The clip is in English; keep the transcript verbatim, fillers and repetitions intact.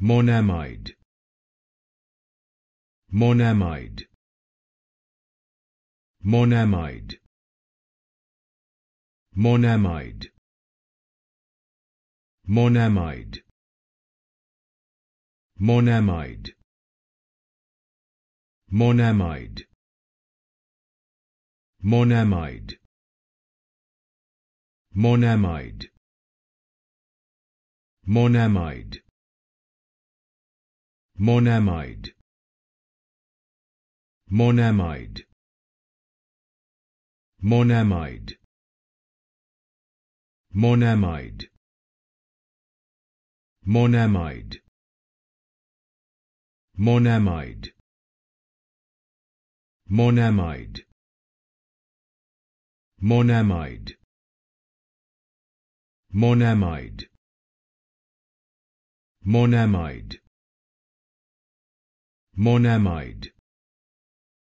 Monamide. Monamide. Monamide. Monamide. Monamide. Monamide. Monamide. Monamide. Monamide. Monamide. Monamide. Monamide. Monamide. Monamide. Monamide. Monamide. Monamide. Monamide. Monamide. Monamide. Monamide.